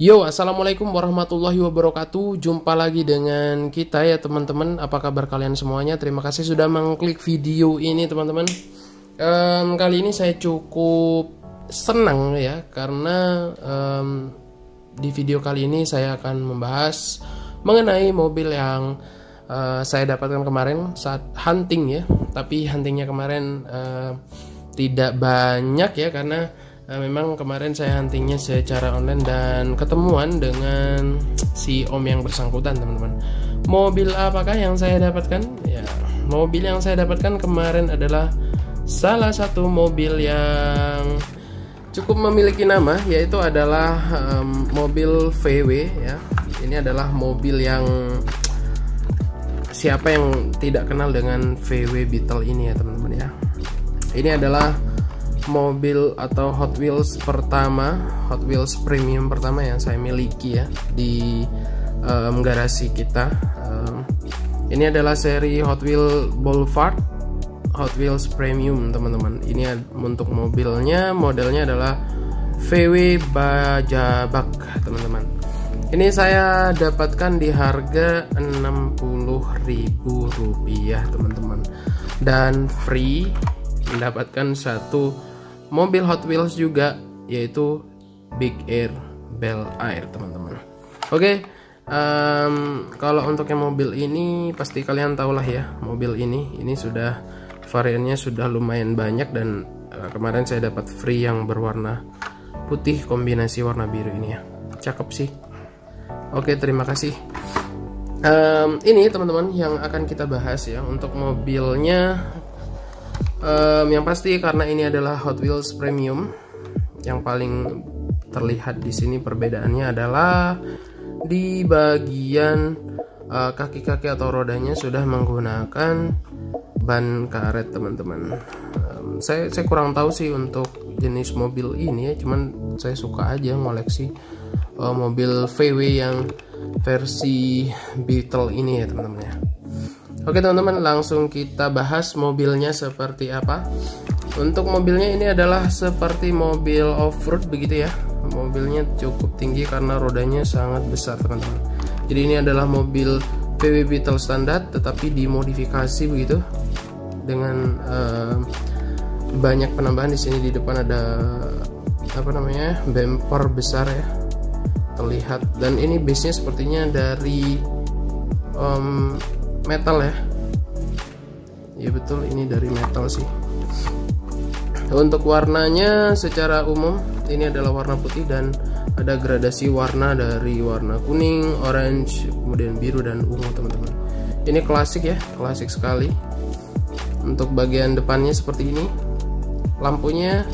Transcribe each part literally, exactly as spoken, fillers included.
Yo, assalamualaikum warahmatullahi wabarakatuh. Jumpa lagi dengan kita ya teman-teman. Apa kabar kalian semuanya? Terima kasih sudah mengklik video ini teman-teman. um, Kali ini saya cukup senang ya, karena um, di video kali ini saya akan membahas mengenai mobil yang uh, saya dapatkan kemarin saat hunting ya. Tapi huntingnya kemarin uh, tidak banyak ya, karena Nah, memang kemarin saya huntingnya secara online dan ketemuan dengan si om yang bersangkutan teman-teman. Mobil apakah yang saya dapatkan? Ya, mobil yang saya dapatkan kemarin adalah salah satu mobil yang cukup memiliki nama, yaitu adalah um, mobil V W ya. Ini adalah mobil yang siapa yang tidak kenal dengan V W Beetle ini ya teman-teman ya. Ini adalah mobil atau Hot Wheels pertama, Hot Wheels Premium pertama yang saya miliki ya di um, garasi kita. Um, ini adalah seri Hot Wheels Boulevard, Hot Wheels Premium teman-teman. Ini untuk mobilnya, modelnya adalah V W Baja Bug teman-teman. Ini saya dapatkan di harga enam puluh ribu rupiah teman-teman, dan free mendapatkan satu mobil Hot Wheels juga, yaitu Big Air Bel Air teman-teman. Oke, okay, um, kalau untuk yang mobil ini pasti kalian tahulah ya, mobil ini ini sudah variannya sudah lumayan banyak, dan uh, kemarin saya dapat free yang berwarna putih kombinasi warna biru ini ya, cakep sih. Oke, okay, terima kasih. Um, ini teman-teman yang akan kita bahas ya untuk mobilnya. Um, yang pasti karena ini adalah Hot Wheels Premium, yang paling terlihat di sini perbedaannya adalah di bagian kaki-kaki uh, atau rodanya sudah menggunakan ban karet teman-teman. um, saya, saya kurang tahu sih untuk jenis mobil ini ya, cuman saya suka aja ngoleksi uh, mobil V W yang versi Beetle ini ya teman-teman ya. Oke teman-teman, langsung kita bahas mobilnya seperti apa. Untuk mobilnya ini adalah seperti mobil off-road begitu ya. Mobilnya cukup tinggi karena rodanya sangat besar teman-teman. Jadi ini adalah mobil V W Beetle standar tetapi dimodifikasi begitu, dengan eh, banyak penambahan. Di sini di depan ada apa namanya, bumper besar ya terlihat, dan ini base-nya sepertinya dari um, metal ya, ya betul, ini dari metal sih. Untuk warnanya secara umum ini adalah warna putih, dan ada gradasi warna dari warna kuning, orange, kemudian biru dan ungu teman-teman. Ini klasik ya, klasik sekali. Untuk bagian depannya seperti ini, lampunya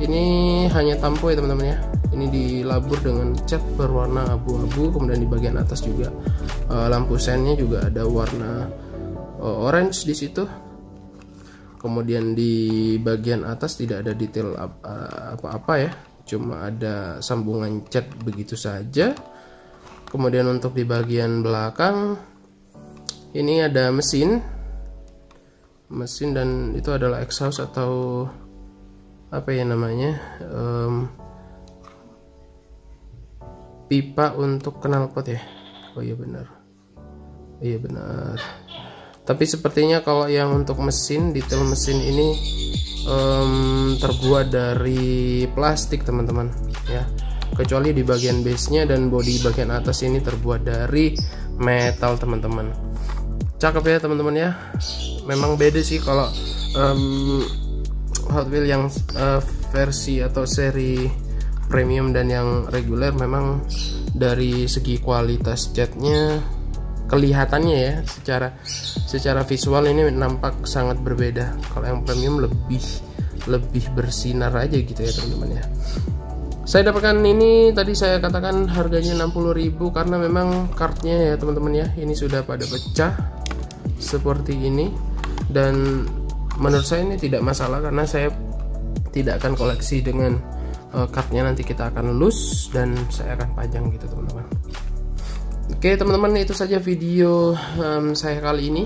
ini hanya tampo ya teman-teman ya. Ini dilabur dengan cat berwarna abu-abu, kemudian di bagian atas juga uh, lampu sennya juga ada warna uh, orange di situ. Kemudian di bagian atas tidak ada detail apa-apa ya, cuma ada sambungan cat begitu saja. Kemudian untuk di bagian belakang ini ada mesin, mesin dan itu adalah exhaust atau apa ya namanya, um, pipa untuk knalpot ya. Oh iya benar, iya benar. Tapi sepertinya kalau yang untuk mesin, detail mesin ini um, terbuat dari plastik teman-teman ya, kecuali di bagian base-nya dan bodi bagian atas ini terbuat dari metal teman-teman. Cakep ya teman-teman ya. Memang beda sih kalau um, Hot Wheels yang uh, versi atau seri premium dan yang reguler. Memang dari segi kualitas catnya kelihatannya ya, secara secara visual ini nampak sangat berbeda. Kalau yang premium lebih lebih bersinar aja gitu ya teman-teman ya. Saya dapatkan ini, tadi saya katakan harganya enam puluh ribu rupiah karena memang kartnya ya teman-teman ya ini sudah pada pecah seperti ini, dan menurut saya ini tidak masalah karena saya tidak akan koleksi dengan cardnya, nanti kita akan lus dan saya akan pajang gitu teman-teman. Oke teman-teman, itu saja video um, saya kali ini.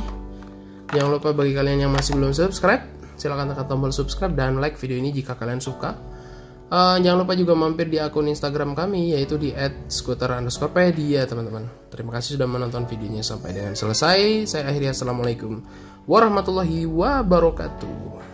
Jangan lupa bagi kalian yang masih belum subscribe, silahkan tekan tombol subscribe dan like video ini jika kalian suka. Uh, jangan lupa juga mampir di akun Instagram kami, yaitu di et skuter underscore pedia, teman-teman. Terima kasih sudah menonton videonya sampai dengan selesai. Saya akhiri, assalamualaikum warahmatullahi wabarakatuh.